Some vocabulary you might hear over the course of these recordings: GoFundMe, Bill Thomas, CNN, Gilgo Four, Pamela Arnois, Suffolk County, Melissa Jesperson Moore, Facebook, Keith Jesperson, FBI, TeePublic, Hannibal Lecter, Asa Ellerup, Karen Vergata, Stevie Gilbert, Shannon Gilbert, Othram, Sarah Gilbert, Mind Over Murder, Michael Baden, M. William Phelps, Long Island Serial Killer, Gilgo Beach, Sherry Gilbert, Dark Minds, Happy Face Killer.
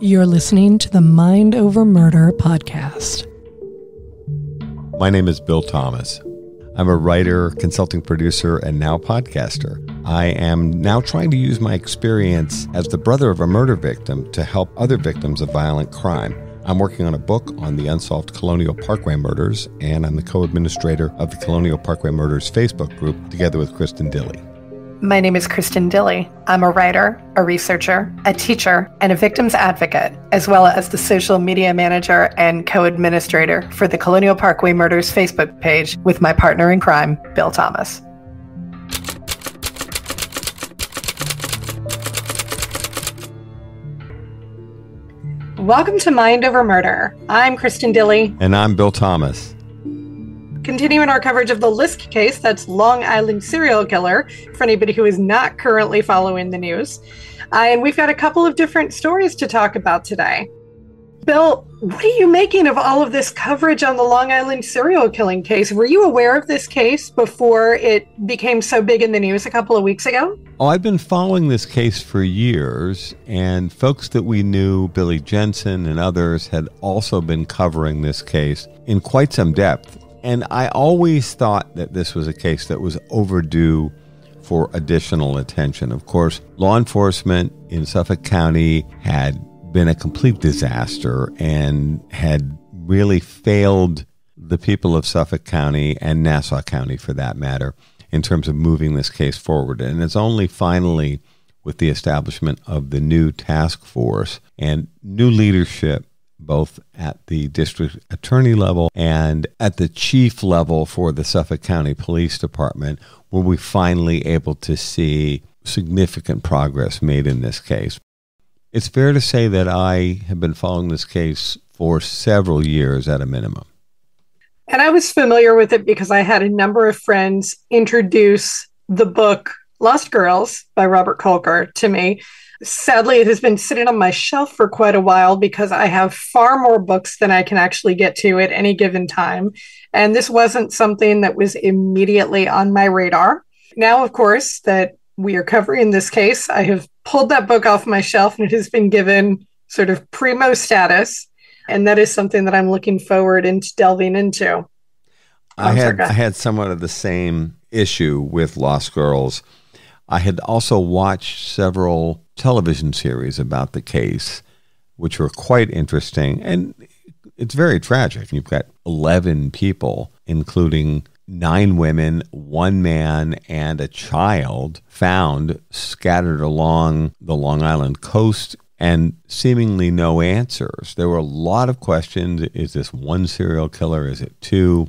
You're listening to the Mind Over Murder podcast. My name is Bill Thomas. I'm a writer, consulting producer, and now podcaster. I am now trying to use my experience as the brother of a murder victim to help other victims of violent crime. I'm working on a book on the unsolved Colonial Parkway Murders, and I'm the co-administrator of the Colonial Parkway Murders Facebook group, together with Kristin Dilley. My name is Kristin Dilley. I'm a writer, a researcher, a teacher, and a victim's advocate, as well as the social media manager and co-administrator for the Colonial Parkway Murders Facebook page with my partner in crime, Bill Thomas. Welcome to Mind Over Murder. I'm Kristin Dilley. And I'm Bill Thomas. Continuing our coverage of the LISK case, that's Long Island Serial Killer, for anybody who is not currently following the news. And we've got a couple of different stories to talk about today. Bill, what are you making of all of this coverage on the Long Island serial killing case? Were you aware of this case before it became so big in the news a couple of weeks ago? Oh, I've been following this case for years, and folks that we knew, Billy Jensen and others, had also been covering this case in quite some depth. And I always thought that this was a case that was overdue for additional attention. Of course, law enforcement in Suffolk County had been a complete disaster and had really failed the people of Suffolk County and Nassau County, for that matter, in terms of moving this case forward. And it's only finally with the establishment of the new task force and new leadership, both at the district attorney level and at the chief level for the Suffolk County Police Department, were we finally able to see significant progress made in this case. It's fair to say that I have been following this case for several years at a minimum. And I was familiar with it because I had a number of friends introduce the book Lost Girls by Robert Kolker to me. Sadly, it has been sitting on my shelf for quite a while because I have far more books than I can actually get to at any given time. And this wasn't something that was immediately on my radar. Now, of course, that we are covering this case, I have pulled that book off my shelf and it has been given sort of primo status. And that is something that I'm looking forward into delving into. I had somewhat of the same issue with Lost Girls. I had also watched several television series about the case, which were quite interesting. And it's very tragic. You've got 11 people, including 9 women, 1 man, and a child, found scattered along the Long Island coast and seemingly no answers. There were a lot of questions. Is this one serial killer? Is it 2?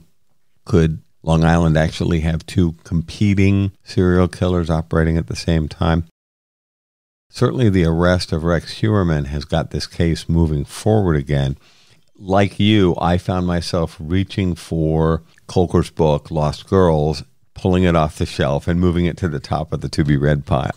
Could Long Island actually have 2 competing serial killers operating at the same time? Certainly the arrest of Rex Heuermann has got this case moving forward again. Like you, I found myself reaching for Kolker's book, Lost Girls, pulling it off the shelf and moving it to the top of the to-be-read pile.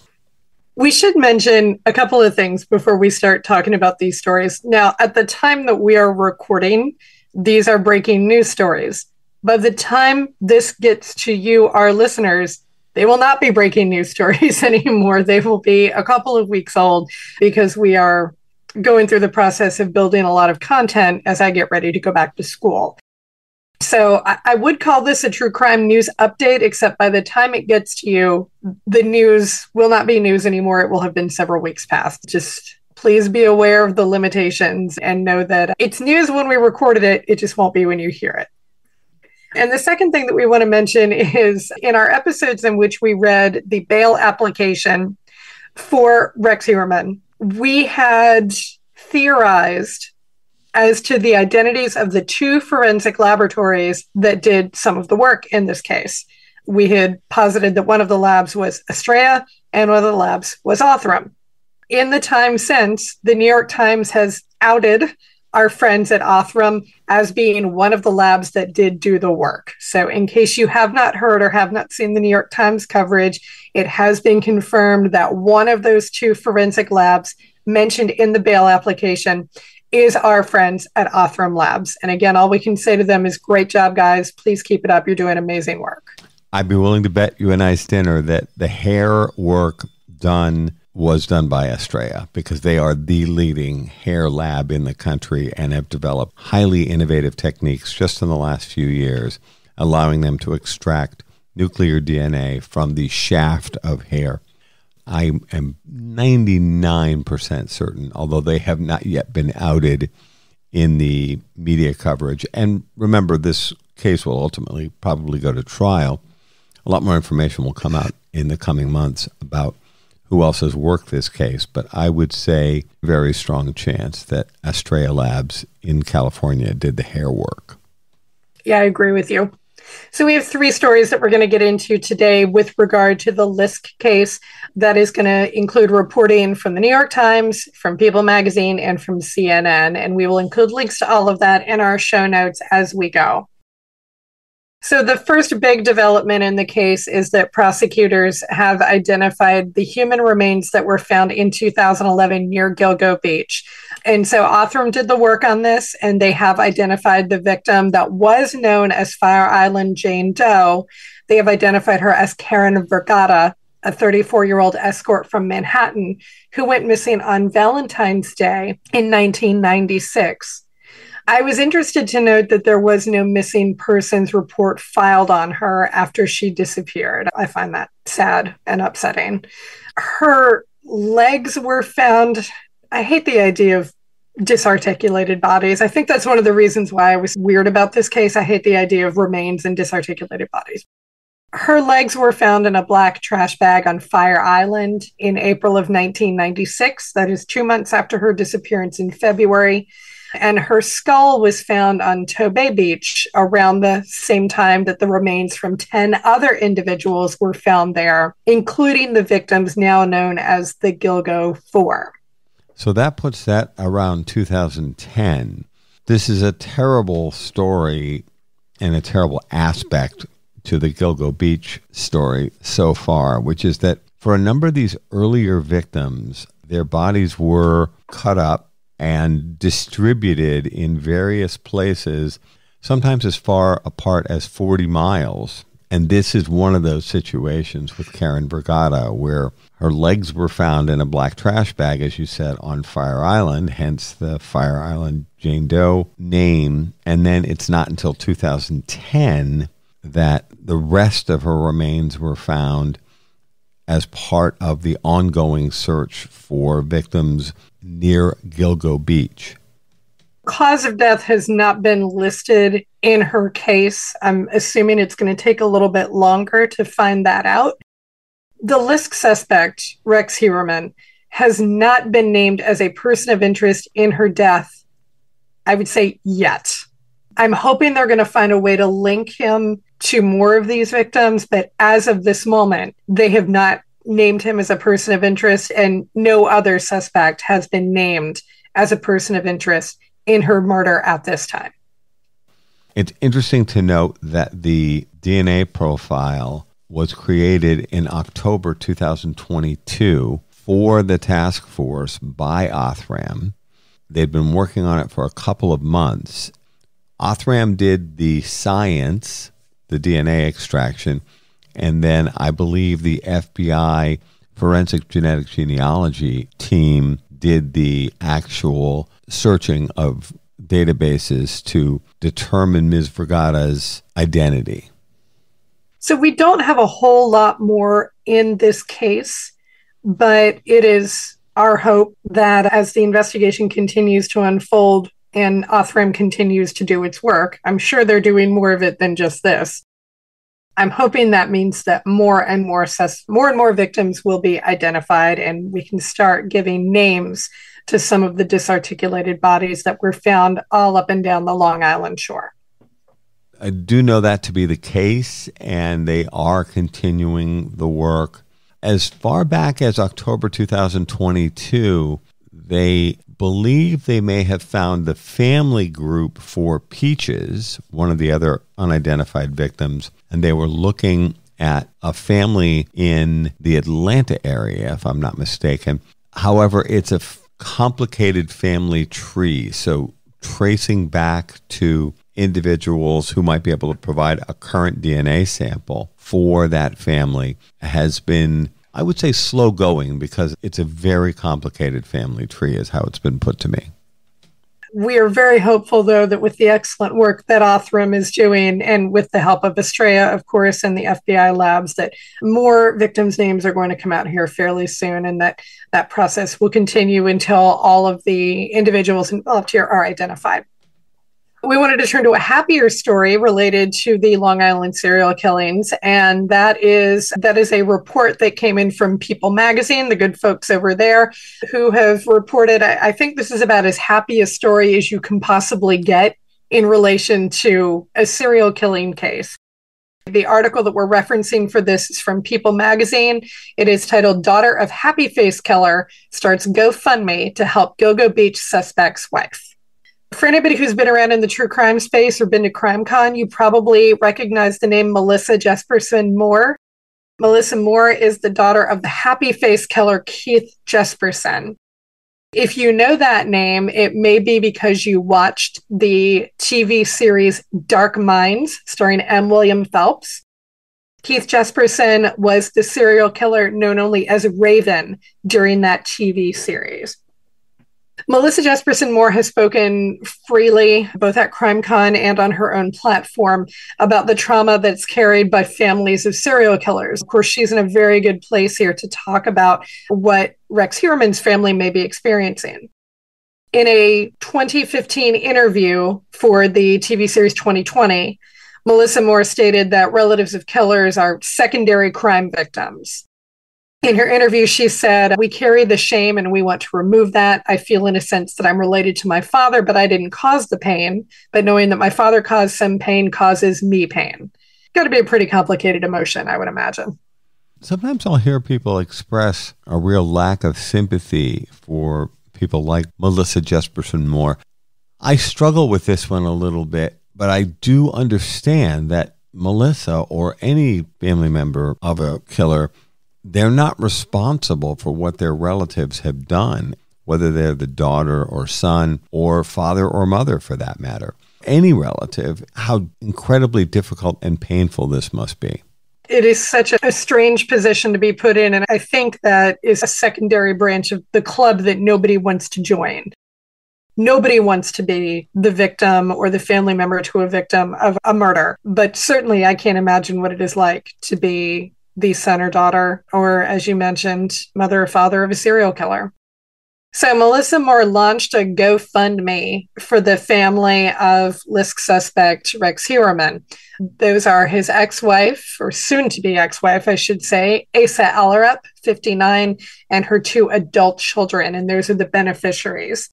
We should mention a couple of things before we start talking about these stories. Now, at the time that we are recording, these are breaking news stories. By the time this gets to you, our listeners, they will not be breaking news stories anymore. They will be a couple of weeks old because we are going through the process of building a lot of content as I get ready to go back to school. So I would call this a true crime news update, except by the time it gets to you, the news will not be news anymore. It will have been several weeks past. Just please be aware of the limitations and know that it's news when we recorded it. It just won't be when you hear it. And the second thing that we want to mention is in our episodes in which we read the bail application for Rex Heuermann, we had theorized as to the identities of the 2 forensic laboratories that did some of the work in this case. We had posited that one of the labs was Astrea and one of the labs was Othram. In the time since, the New York Times has outed our friends at Othram as being one of the labs that did do the work. So in case you have not heard or have not seen the New York Times coverage, it has been confirmed that one of those 2 forensic labs mentioned in the bail application is our friends at Othram Labs. And again, all we can say to them is great job, guys. Please keep it up. You're doing amazing work. I'd be willing to bet you a nice dinner that the hair work done was done by Astrea, because they are the leading hair lab in the country and have developed highly innovative techniques just in the last few years, allowing them to extract nuclear DNA from the shaft of hair. I am 99% certain, although they have not yet been outed in the media coverage. And remember, this case will ultimately probably go to trial. A lot more information will come out in the coming months about who else has worked this case, but I would say very strong chance that Astrea Labs in California did the hair work. Yeah, I agree with you. So we have three stories that we're going to get into today with regard to the LISK case. That is going to include reporting from the New York Times, from People Magazine, and from CNN. And we will include links to all of that in our show notes as we go. So the first big development in the case is that prosecutors have identified the human remains that were found in 2011 near Gilgo Beach. And so Othram did the work on this, and they have identified the victim that was known as Fire Island Jane Doe. They have identified her as Karen Vergata, a 34-year-old escort from Manhattan who went missing on Valentine's Day in 1996. I was interested to note that there was no missing persons report filed on her after she disappeared. I find that sad and upsetting. Her legs were found. I hate the idea of disarticulated bodies. I think that's one of the reasons why I was weird about this case. I hate the idea of remains and disarticulated bodies. Her legs were found in a black trash bag on Fire Island in April of 1996. That is 2 months after her disappearance in February. And her skull was found on Tobey Beach around the same time that the remains from 10 other individuals were found there, including the victims now known as the Gilgo Four. So that puts that around 2010. This is a terrible story and a terrible aspect to the Gilgo Beach story so far, which is that for a number of these earlier victims, their bodies were cut up and distributed in various places, sometimes as far apart as 40 miles. And this is one of those situations with Karen Vergata, where her legs were found in a black trash bag, as you said, on Fire Island, hence the Fire Island Jane Doe name. And then it's not until 2010 that the rest of her remains were found as part of the ongoing search for victims near Gilgo Beach. Cause of death has not been listed in her case. I'm assuming it's going to take a little bit longer to find that out. The LISK suspect, Rex Heuermann, has not been named as a person of interest in her death, I would say, yet. I'm hoping they're going to find a way to link him to more of these victims, but as of this moment, they have not named him as a person of interest, and no other suspect has been named as a person of interest in her murder at this time. It's interesting to note that the DNA profile was created in October 2022 for the task force by Othram. They'd been working on it for a couple of months. Othram did the science, the DNA extraction, and then I believe the FBI forensic genetic genealogy team did the actual searching of databases to determine Ms. Vergata's identity. So we don't have a whole lot more in this case, but it is our hope that as the investigation continues to unfold and Othram continues to do its work, I'm sure they're doing more of it than just this. I'm hoping that means that more and more victims will be identified, and we can start giving names to some of the disarticulated bodies that were found all up and down the Long Island shore. I do know that to be the case, and they are continuing the work. As far back as October 2022, they believe they may have found the family group for Peaches, one of the other unidentified victims, and they were looking at a family in the Atlanta area, if I'm not mistaken. However, it's a complicated family tree, so tracing back to individuals who might be able to provide a current DNA sample for that family has been I would say slow going, because it's a very complicated family tree is how it's been put to me. We are very hopeful, though, that with the excellent work that Othram is doing, and with the help of Astrea, of course, and the FBI labs, that more victims' names are going to come out here fairly soon, and that that process will continue until all of the individuals involved here are identified. We wanted to turn to a happier story related to the Long Island serial killings, and that is a report that came in from People Magazine, the good folks over there, who have reported, I think this is about as happy a story as you can possibly get in relation to a serial killing case. The article that we're referencing for this is from People Magazine. It is titled, Daughter of Happy Face Killer Starts GoFundMe to Help Gilgo Beach Suspect's Wife. For anybody who's been around in the true crime space or been to CrimeCon, you probably recognize the name Melissa Jesperson Moore. Melissa Moore is the daughter of the Happy Face Killer, Keith Jesperson. If you know that name, it may be because you watched the TV series Dark Minds, starring M. William Phelps. Keith Jesperson was the serial killer known only as Raven during that TV series. Melissa Jesperson Moore has spoken freely, both at CrimeCon and on her own platform, about the trauma that's carried by families of serial killers. Of course, she's in a very good place here to talk about what Rex Heuermann's family may be experiencing. In a 2015 interview for the TV series 2020, Melissa Moore stated that relatives of killers are secondary crime victims. In her interview, she said, we carry the shame and we want to remove that. I feel in a sense that I'm related to my father, but I didn't cause the pain. But knowing that my father caused some pain causes me pain. Got to be a pretty complicated emotion, I would imagine. Sometimes I'll hear people express a real lack of sympathy for people like Melissa Jesperson Moore. I struggle with this one a little bit, but I do understand that Melissa or any family member of a killer, they're not responsible for what their relatives have done, whether they're the daughter or son or father or mother for that matter. Any relative, how incredibly difficult and painful this must be. It is such a strange position to be put in, and I think that is a secondary branch of the club that nobody wants to join. Nobody wants to be the victim or the family member to a victim of a murder, but certainly I can't imagine what it is like to be the son or daughter, or as you mentioned, mother or father of a serial killer. So Melissa Moore launched a GoFundMe for the family of LISK suspect Rex Heuermann. Those are his ex-wife, or soon-to-be ex-wife, I should say, Asa Ellerup, 59, and her 2 adult children, and those are the beneficiaries.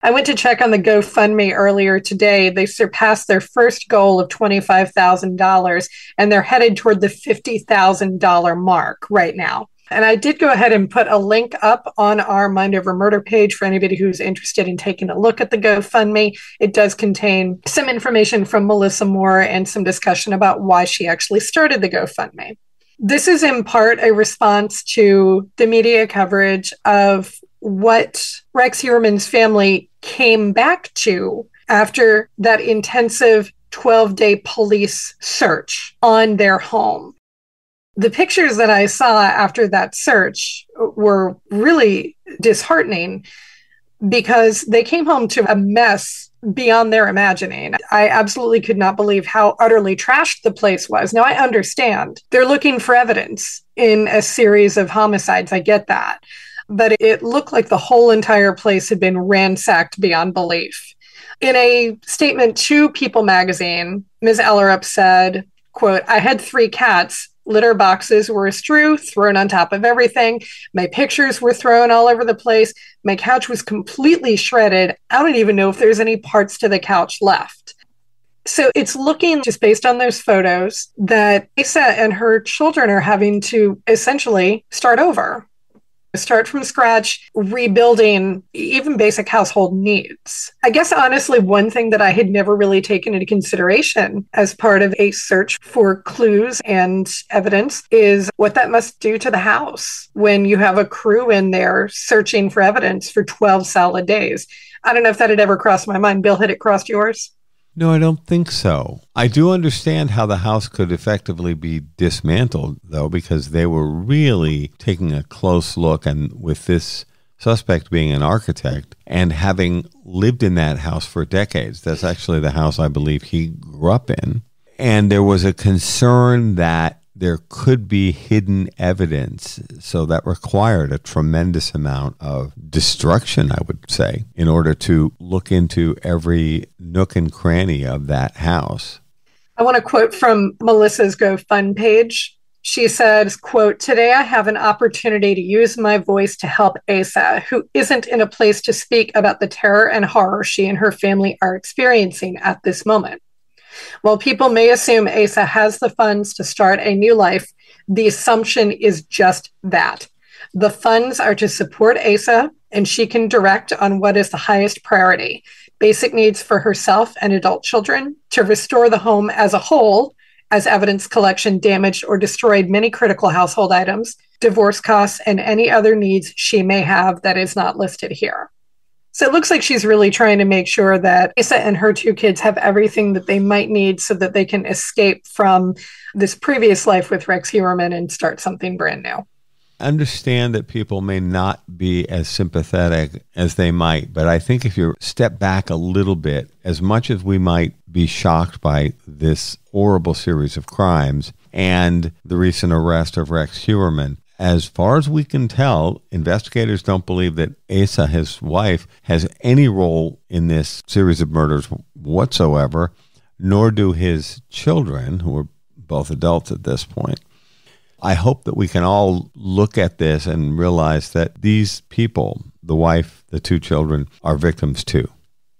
I went to check on the GoFundMe earlier today. They surpassed their first goal of $25,000, and they're headed toward the $50,000 mark right now. And I did go ahead and put a link up on our Mind Over Murder page for anybody who's interested in taking a look at the GoFundMe. It does contain some information from Melissa Moore and some discussion about why she actually started the GoFundMe. This is in part a response to the media coverage of what Rex Heuermann's family came back to after that intensive 12-day police search on their home. The pictures that I saw after that search were really disheartening because they came home to a mess beyond their imagining. I absolutely could not believe how utterly trashed the place was. Now, I understand they're looking for evidence in a series of homicides. I get that. But it looked like the whole entire place had been ransacked beyond belief. In a statement to People Magazine, Ms. Ellerup said, quote, I had 3 cats. Litter boxes were strewn, thrown on top of everything. My pictures were thrown all over the place. My couch was completely shredded. I don't even know if there's any parts to the couch left. So it's looking, just based on those photos, that Asa and her children are having to essentially start over. Start from scratch, rebuilding even basic household needs. I guess, honestly, one thing that I had never really taken into consideration as part of a search for clues and evidence is what that must do to the house when you have a crew in there searching for evidence for 12 solid days. I don't know if that had ever crossed my mind. Bill, had it crossed yours? No, I don't think so. I do understand how the house could effectively be dismantled, though, because they were really taking a close look, and with this suspect being an architect and having lived in that house for decades, that's actually the house I believe he grew up in, and there was a concern that there could be hidden evidence, so that required a tremendous amount of destruction, I would say, in order to look into every nook and cranny of that house. I want to quote from Melissa's GoFund page. She says, quote, "Today I have an opportunity to use my voice to help Asa, who isn't in a place to speak about the terror and horror she and her family are experiencing at this moment. While people may assume Asa has the funds to start a new life, the assumption is just that. The funds are to support Asa, and she can direct on what is the highest priority, basic needs for herself and adult children, to restore the home as a whole, as evidence collection damaged or destroyed many critical household items, divorce costs, and any other needs she may have that is not listed here." So it looks like she's really trying to make sure that Asa and her two kids have everything that they might need so that they can escape from this previous life with Rex Heuermann and start something brand new. I understand that people may not be as sympathetic as they might, but I think if you step back a little bit, as much as we might be shocked by this horrible series of crimes and the recent arrest of Rex Heuermann, as far as we can tell, investigators don't believe that Asa, his wife, has any role in this series of murders whatsoever, nor do his children, who are both adults at this point. I hope that we can all look at this and realize that these people, the wife, the two children, are victims too.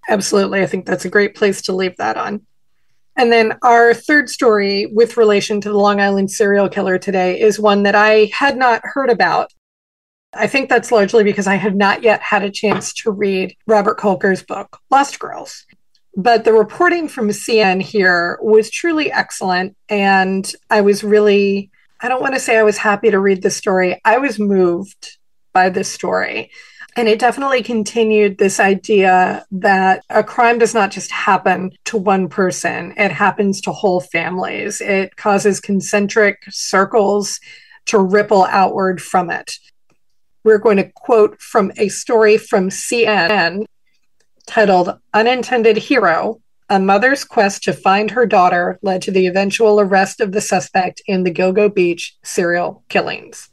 Absolutely. I think that's a great place to leave that on. And then our third story with relation to the Long Island serial killer today is one that I had not heard about. I think that's largely because I had not yet had a chance to read Robert Kolker's book, Lost Girls. But the reporting from CN here was truly excellent, and I was really... I don't want to say I was happy to read this story. I was moved by this story. And it definitely continued this idea that a crime does not just happen to one person. It happens to whole families. It causes concentric circles to ripple outward from it. We're going to quote from a story from CNN titled "Unintended Hero: A Mother's Quest to Find Her Daughter Led to the Eventual Arrest of the Suspect in the Gilgo Beach Serial Killings."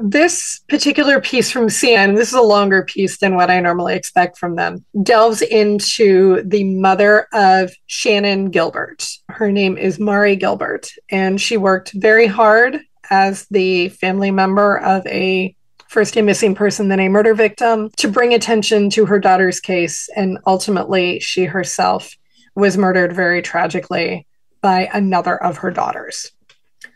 This particular piece from CN, this is a longer piece than what I normally expect from them, delves into the mother of Shannon Gilbert. Her name is Mari Gilbert, and she worked very hard as the family member of a first a missing person, then a murder victim, to bring attention to her daughter's case, and ultimately she herself was murdered very tragically by another of her daughters.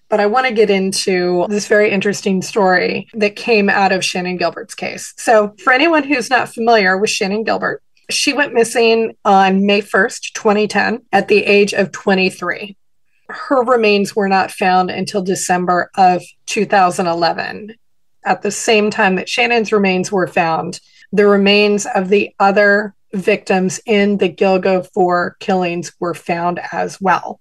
But I want to get into this very interesting story that came out of Shannon Gilbert's case. So for anyone who's not familiar with Shannon Gilbert, she went missing on May 1st, 2010, at the age of 23. Her remains were not found until December of 2011. At the same time that Shannon's remains were found, the remains of the other victims in the Gilgo Four killings were found as well.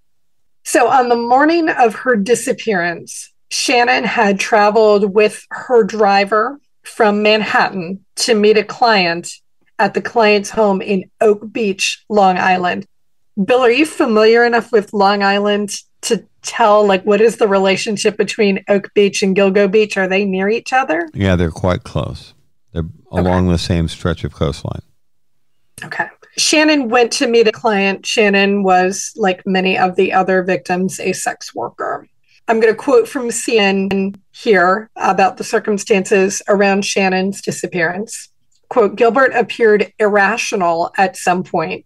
So on the morning of her disappearance, Shannon had traveled with her driver from Manhattan to meet a client at the client's home in Oak Beach, Long Island. Bill, are you familiar enough with Long Island to tell, like, what is the relationship between Oak Beach and Gilgo Beach? Are they near each other? Yeah, they're quite close. They're along the same stretch of coastline. Okay. Shannon went to meet a client. Shannon was, like many of the other victims, a sex worker. I'm going to quote from CNN here about the circumstances around Shannon's disappearance. Quote, "Gilbert appeared irrational at some point,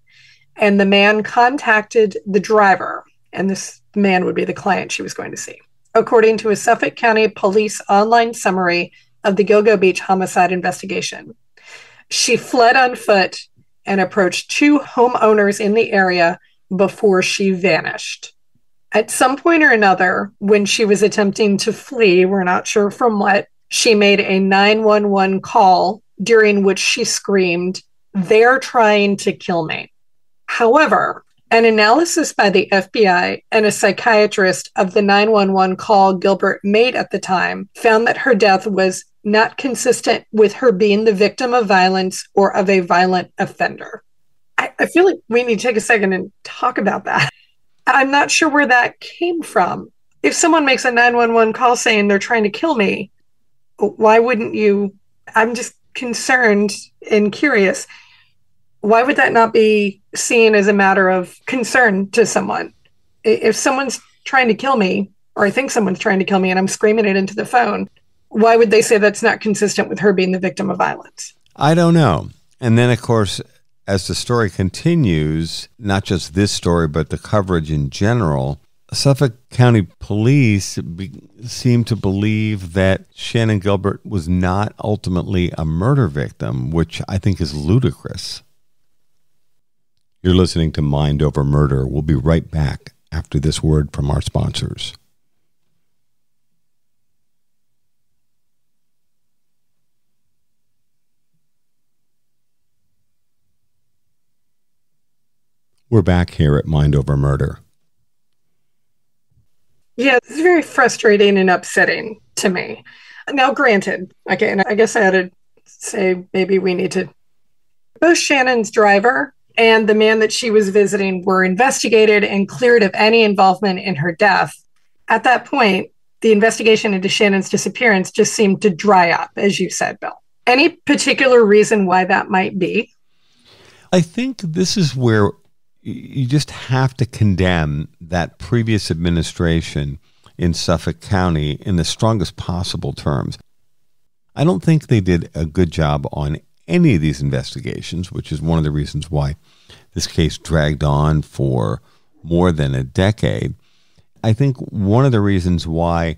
and the man contacted the driver," and this man would be the client she was going to see. According to a Suffolk County Police online summary of the Gilgo Beach homicide investigation, she fled on foot and approached two homeowners in the area before she vanished. At some point or another, when she was attempting to flee, we're not sure from what, she made a 911 call during which she screamed, "They're trying to kill me." However, An analysis by the FBI and a psychiatrist of the 911 call Gilbert made at the time found that her death was not consistent with her being the victim of violence or of a violent offender. I feel like we need to take a second and talk about that. I'm not sure where that came from. If someone makes a 911 call saying they're trying to kill me, why wouldn't you? I'm just concerned and curious. Why would that not be seen as a matter of concern to someone? If someone's trying to kill me, or I think someone's trying to kill me and I'm screaming it into the phone, why would they say that's not consistent with her being the victim of violence? I don't know. And then, of course, as the story continues, not just this story, but the coverage in general, Suffolk County police seem to believe that Shannon Gilbert was not ultimately a murder victim, which I think is ludicrous. You're listening to Mind Over Murder. We'll be right back after this word from our sponsors. We're back here at Mind Over Murder. Yeah, it's very frustrating and upsetting to me. Now, granted, okay, and I guess I had to say maybe we need to... Both Shannon's driver and the man that she was visiting were investigated and cleared of any involvement in her death. At that point, the investigation into Shannon's disappearance just seemed to dry up, as you said, Bill. Any particular reason why that might be? I think this is where... you just have to condemn that previous administration in Suffolk County in the strongest possible terms. I don't think they did a good job on any of these investigations, which is one of the reasons why this case dragged on for more than a decade. I think one of the reasons why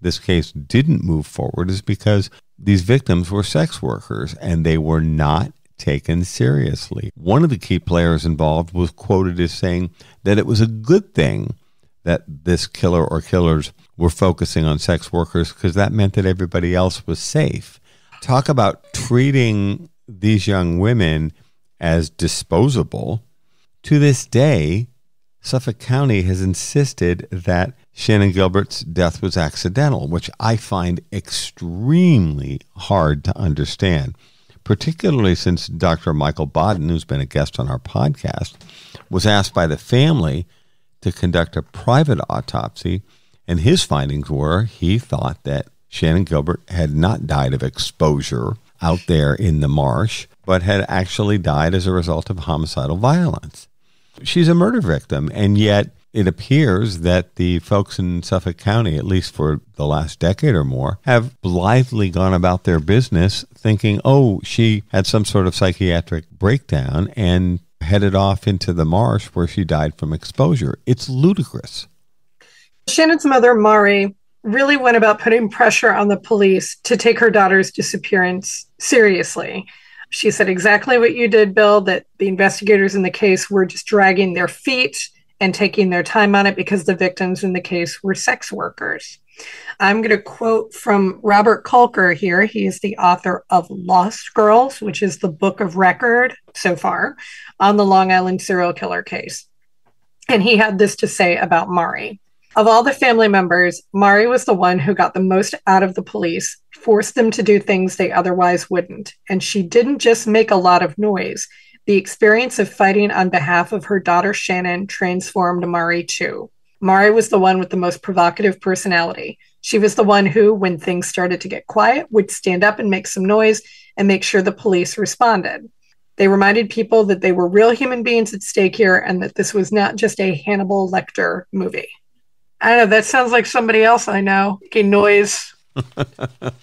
this case didn't move forward is because these victims were sex workers and they were not taken seriously. One of the key players involved was quoted as saying that it was a good thing that this killer or killers were focusing on sex workers because that meant that everybody else was safe. Talk about treating these young women as disposable. To this day, Suffolk County has insisted that Shannon Gilbert's death was accidental, which I find extremely hard to understand, particularly since Dr. Michael Baden, who's been a guest on our podcast, was asked by the family to conduct a private autopsy, and his findings were he thought that Shannon Gilbert had not died of exposure out there in the marsh, but had actually died as a result of homicidal violence. She's a murder victim, and yet it appears that the folks in Suffolk County, at least for the last decade or more, have blithely gone about their business thinking, oh, she had some sort of psychiatric breakdown and headed off into the marsh where she died from exposure. It's ludicrous. Shannon's mother, Mari, really went about putting pressure on the police to take her daughter's disappearance seriously. She said exactly what you did, Bill, that the investigators in the case were just dragging their feet and taking their time on it because the victims in the case were sex workers. I'm going to quote from Robert Kolker here. He is the author of Lost Girls, which is the book of record so far on the Long Island serial killer case. And he had this to say about Mari. Of all the family members, Mari was the one who got the most out of the police, forced them to do things they otherwise wouldn't. And she didn't just make a lot of noise. The experience of fighting on behalf of her daughter, Shannon, transformed Mari too. Mari was the one with the most provocative personality. She was the one who, when things started to get quiet, would stand up and make some noise and make sure the police responded. They reminded people that they were real human beings at stake here and that this was not just a Hannibal Lecter movie. I don't know, that sounds like somebody else I know making noise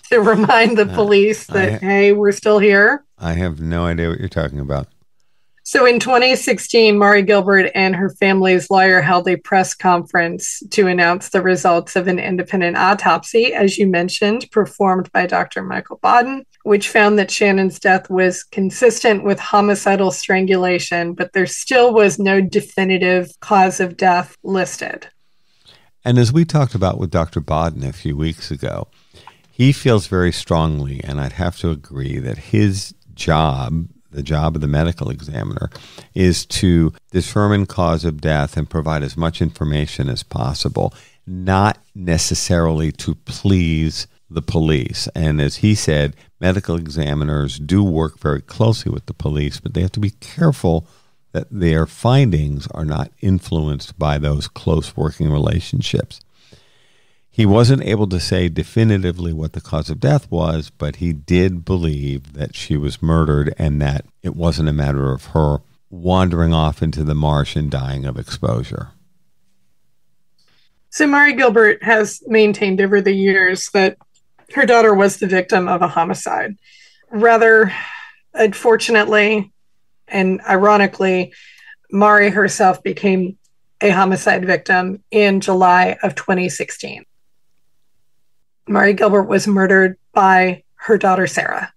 to remind the police that, hey, we're still here. I have no idea what you're talking about. So in 2016, Mari Gilbert and her family's lawyer held a press conference to announce the results of an independent autopsy, as you mentioned, performed by Dr. Michael Baden, which found that Shannon's death was consistent with homicidal strangulation, but there still was no definitive cause of death listed. And as we talked about with Dr. Baden a few weeks ago, he feels very strongly, and I'd have to agree, that his job The job of the medical examiner is to determine cause of death and provide as much information as possible, not necessarily to please the police. And as he said, medical examiners do work very closely with the police, but they have to be careful that their findings are not influenced by those close working relationships. He wasn't able to say definitively what the cause of death was, but he did believe that she was murdered and that it wasn't a matter of her wandering off into the marsh and dying of exposure. So Mari Gilbert has maintained over the years that her daughter was the victim of a homicide. Rather, unfortunately, and ironically, Mari herself became a homicide victim in July of 2016. Mari Gilbert was murdered by her daughter, Sarah.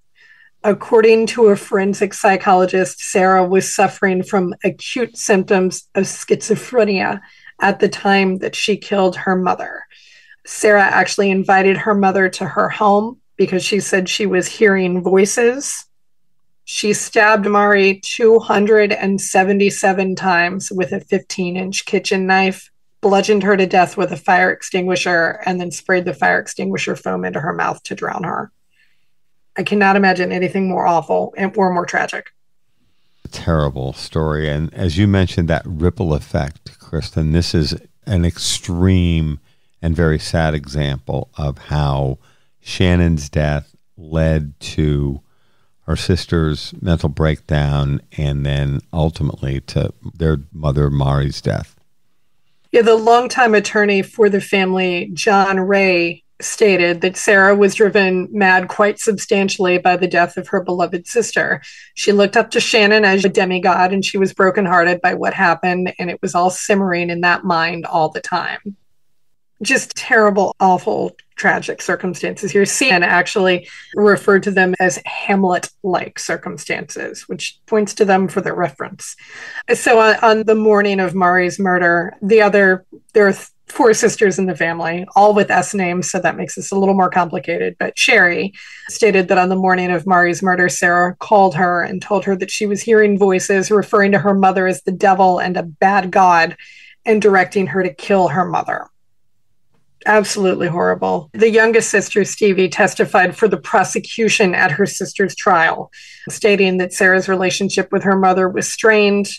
According to a forensic psychologist, Sarah was suffering from acute symptoms of schizophrenia at the time that she killed her mother. Sarah actually invited her mother to her home because she said she was hearing voices. She stabbed Mari 277 times with a 15-inch kitchen knife, bludgeoned her to death with a fire extinguisher, and then sprayed the fire extinguisher foam into her mouth to drown her. I cannot imagine anything more awful or more tragic. Terrible story. And as you mentioned, that ripple effect, Kristin, this is an extreme and very sad example of how Shannon's death led to her sister's mental breakdown, and then ultimately to their mother, Mari's death. Yeah, the longtime attorney for the family, John Ray, stated that Sarah was driven mad quite substantially by the death of her beloved sister. She looked up to Shannon as a demigod, and she was brokenhearted by what happened, and it was all simmering in that mind all the time. Just terrible, awful, tragic circumstances here. CNN actually referred to them as Hamlet-like circumstances, which points to them for their reference. So on the morning of Mari's murder, there are four sisters in the family, all with S names, so that makes this a little more complicated. But Sherry stated that on the morning of Mari's murder, Sarah called her and told her that she was hearing voices, referring to her mother as the devil and a bad god, and directing her to kill her mother. Absolutely horrible. The youngest sister, Stevie, testified for the prosecution at her sister's trial, stating that Sarah's relationship with her mother was strained.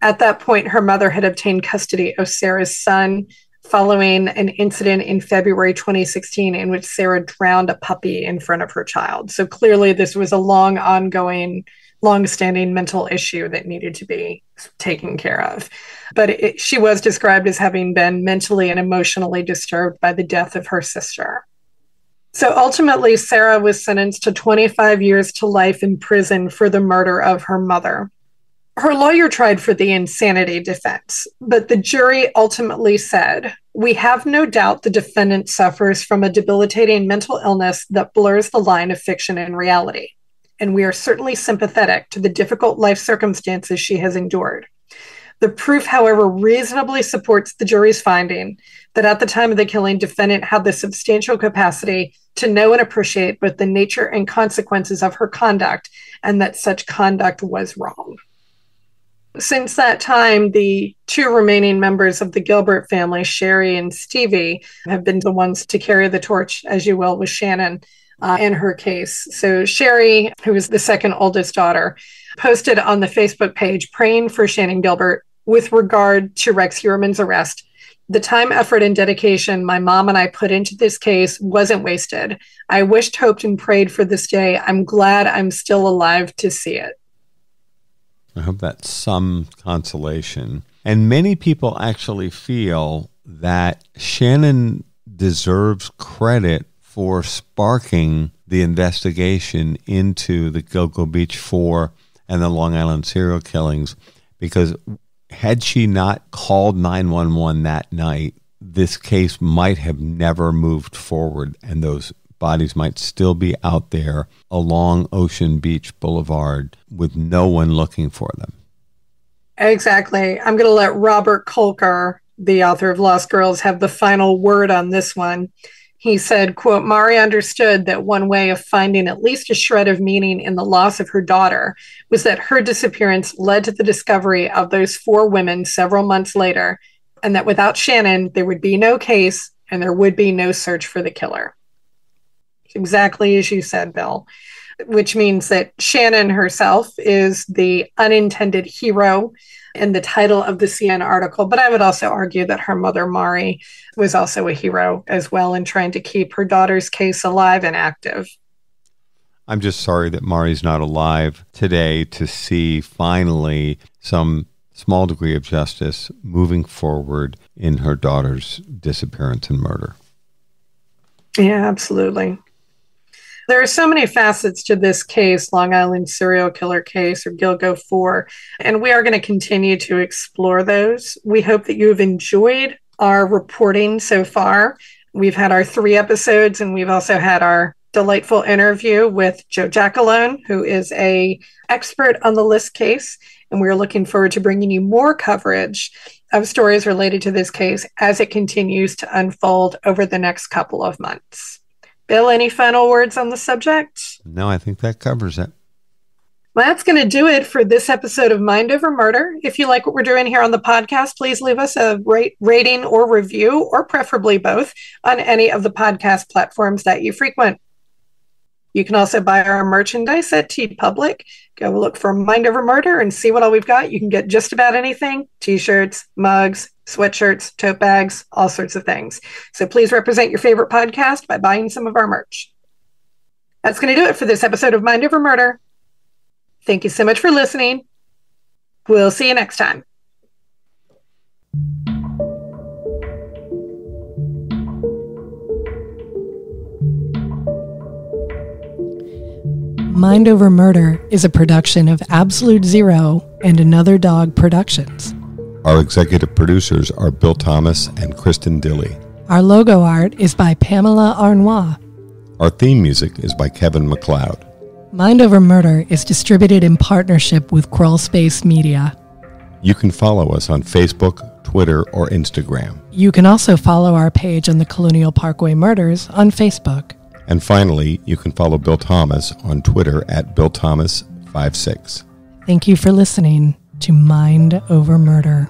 At that point, her mother had obtained custody of Sarah's son following an incident in February 2016 in which Sarah drowned a puppy in front of her child. So clearly this was a long-standing mental issue that needed to be taken care of. But she was described as having been mentally and emotionally disturbed by the death of her sister. So ultimately, Sarah was sentenced to 25 years to life in prison for the murder of her mother. Her lawyer tried for the insanity defense, but the jury ultimately said, "We have no doubt the defendant suffers from a debilitating mental illness that blurs the line of fiction and reality. And we are certainly sympathetic to the difficult life circumstances she has endured. The proof, however, reasonably supports the jury's finding that at the time of the killing, defendant had the substantial capacity to know and appreciate both the nature and consequences of her conduct, and that such conduct was wrong." Since that time, the two remaining members of the Gilbert family, Sherry and Stevie, have been the ones to carry the torch, as you will, with Shannon in her case. So Sherry, who is the second oldest daughter, posted on the Facebook page praying for Shannon Gilbert with regard to Rex Heuermann's arrest. "The time, effort, and dedication my mom and I put into this case wasn't wasted. I wished, hoped, and prayed for this day. I'm glad I'm still alive to see it." I hope that's some consolation. And many people actually feel that Shannon deserves credit for sparking the investigation into the Gilgo Beach 4 and the Long Island serial killings, because had she not called 911 that night, this case might have never moved forward, and those bodies might still be out there along Ocean Beach Boulevard with no one looking for them. Exactly. I'm going to let Robert Kolker, the author of Lost Girls, have the final word on this one. He said, quote, Mari understood that one way of finding at least a shred of meaning in the loss of her daughter was that her disappearance led to the discovery of those four women several months later, and that without Shannon, there would be no case and there would be no search for the killer. Exactly as you said, Bill, which means that Shannon herself is the unintended hero in the title of the CNN article. But I would also argue that her mother, Mari, was also a hero as well in trying to keep her daughter's case alive and active. I'm just sorry that Mari's not alive today to see finally some small degree of justice moving forward in her daughter's disappearance and murder. Yeah, absolutely. There are so many facets to this case, Long Island Serial Killer case, or Gilgo Four, and we are going to continue to explore those. We hope that you have enjoyed our reporting so far. We've had our 3 episodes, and we've also had our delightful interview with Joe Jacalone, who is an expert on the LISK case, and we're looking forward to bringing you more coverage of stories related to this case as it continues to unfold over the next couple of months. Bill, any final words on the subject? No, I think that covers it. Well, that's going to do it for this episode of Mind Over Murder. If you like what we're doing here on the podcast, please leave us a rating or review, or preferably both, on any of the podcast platforms that you frequent. You can also buy our merchandise at TeePublic. Go look for Mind Over Murder and see what all we've got. You can get just about anything: t-shirts, mugs, sweatshirts, tote bags, all sorts of things. So please represent your favorite podcast by buying some of our merch. That's going to do it for this episode of Mind Over Murder. Thank you so much for listening. We'll see you next time. Mind Over Murder is a production of Absolute Zero and Another Dog Productions. Our executive producers are Bill Thomas and Kristin Dilley. Our logo art is by Pamela Arnois. Our theme music is by Kevin MacLeod. Mind Over Murder is distributed in partnership with Crawl Space Media. You can follow us on Facebook, Twitter, or Instagram. You can also follow our page on the Colonial Parkway Murders on Facebook. And finally, you can follow Bill Thomas on Twitter at BillThomas56. Thank you for listening to Mind Over Murder.